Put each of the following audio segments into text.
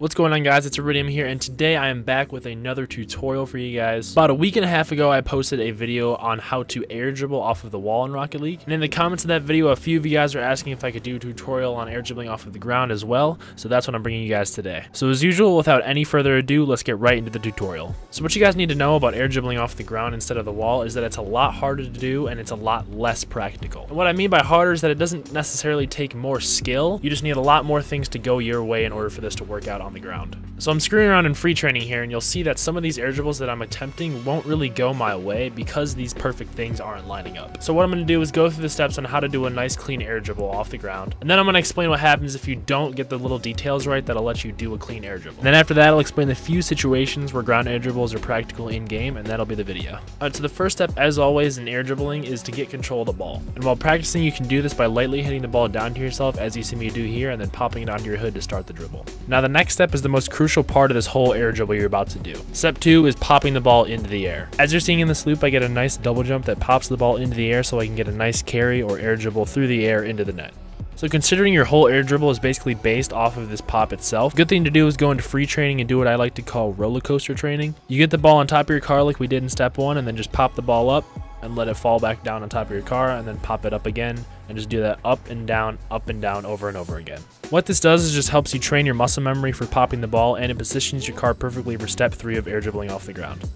What's going on, guys? It's Iridium here, and today I am back with another tutorial for you guys. About a week and a half ago, I posted a video on how to air dribble off of the wall in Rocket League, and in the comments of that video, a few of you guys are asking if I could do a tutorial on air dribbling off of the ground as well, so that's what I'm bringing you guys today. So as usual, without any further ado, let's get right into the tutorial. So what you guys need to know about air dribbling off the ground instead of the wall is that it's a lot harder to do, and it's a lot less practical. And what I mean by harder is that it doesn't necessarily take more skill, you just need a lot more things to go your way in order for this to work out on the ground. So I'm screwing around in free training here, and you'll see that some of these air dribbles that I'm attempting won't really go my way because these perfect things aren't lining up. So what I'm going to do is go through the steps on how to do a nice clean air dribble off the ground, and then I'm going to explain what happens if you don't get the little details right that'll let you do a clean air dribble. And then after that, I'll explain the few situations where ground air dribbles are practical in game, and that'll be the video. Alright, so the first step, as always, in air dribbling is to get control of the ball. And while practicing, you can do this by lightly hitting the ball down to yourself as you see me do here, and then popping it onto your hood to start the dribble. Now the next step is the most crucial part of this whole air dribble you're about to do. Step 2 is popping the ball into the air. As you're seeing in this loop, I get a nice double jump that pops the ball into the air so I can get a nice carry or air dribble through the air into the net. So considering your whole air dribble is basically based off of this pop itself, good thing to do is go into free training and do what I like to call roller coaster training. You get the ball on top of your car like we did in step 1, and then just pop the ball up and let it fall back down on top of your car, and then pop it up again, and just do that up and down, over and over again. What this does is just helps you train your muscle memory for popping the ball, and it positions your car perfectly for step 3 of air dribbling off the ground.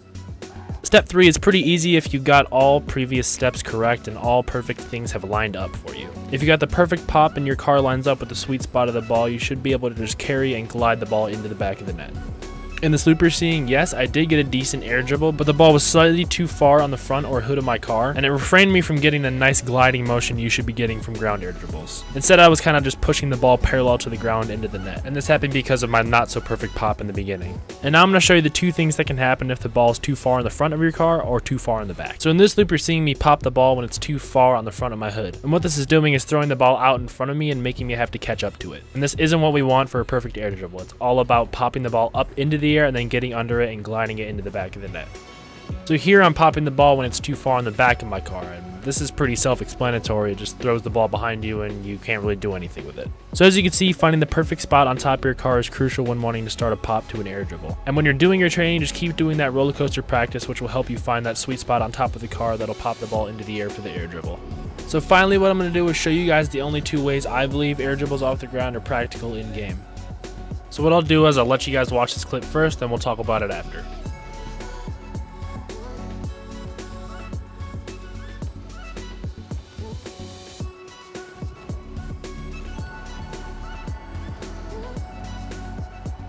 Step 3 is pretty easy if you got all previous steps correct and all perfect things have lined up for you. If you got the perfect pop and your car lines up with the sweet spot of the ball, you should be able to just carry and glide the ball into the back of the net. In this loop you're seeing, yes, I did get a decent air dribble, but the ball was slightly too far on the front or hood of my car, and it refrained me from getting the nice gliding motion you should be getting from ground air dribbles. Instead, I was kind of just pushing the ball parallel to the ground into the net, and this happened because of my not so perfect pop in the beginning. And now I'm going to show you the two things that can happen if the ball is too far in the front of your car or too far in the back. So in this loop you're seeing me pop the ball when it's too far on the front of my hood, and what this is doing is throwing the ball out in front of me and making me have to catch up to it. And this isn't what we want for a perfect air dribble. It's all about popping the ball up into the air and then getting under it and gliding it into the back of the net. So here I'm popping the ball when it's too far on the back of my car, and this is pretty self-explanatory. It just throws the ball behind you and you can't really do anything with it. So as you can see, finding the perfect spot on top of your car is crucial when wanting to start a pop to an air dribble. And when you're doing your training, just keep doing that roller coaster practice, which will help you find that sweet spot on top of the car that'll pop the ball into the air for the air dribble. So finally, what I'm going to do is show you guys the only two ways I believe air dribbles off the ground are practical in game. So what I'll do is I'll let you guys watch this clip first, then we'll talk about it after.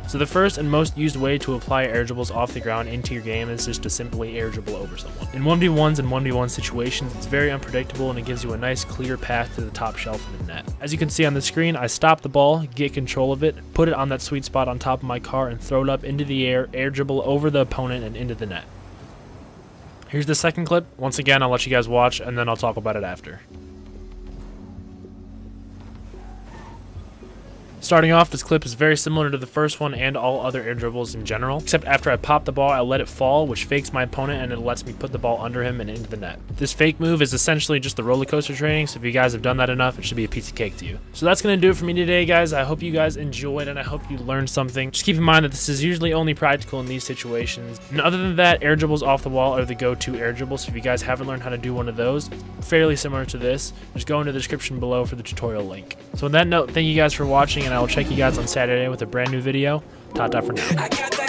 So the first and most used way to apply air dribbles off the ground into your game is just to simply air dribble over someone. In 1v1s and 1v1 situations, it's very unpredictable, and it gives you a nice clear path to the top shelf of the net. As you can see on the screen, I stop the ball, get control of it, put it on that sweet spot on top of my car, and throw it up into the air, air dribble over the opponent and into the net. Here's the second clip. Once again, I'll let you guys watch, and then I'll talk about it after. Starting off, this clip is very similar to the first one and all other air dribbles in general, except after I pop the ball, I let it fall, which fakes my opponent, and it lets me put the ball under him and into the net. This fake move is essentially just the roller coaster training, so if you guys have done that enough, it should be a piece of cake to you. So that's going to do it for me today, guys. I hope you guys enjoyed, and I hope you learned something. Just keep in mind that this is usually only practical in these situations. And other than that, air dribbles off the wall are the go-to air dribbles, so if you guys haven't learned how to do one of those, fairly similar to this, just go into the description below for the tutorial link. So on that note, thank you guys for watching, and I will check you guys on Saturday with a brand new video. Ta-ta for now.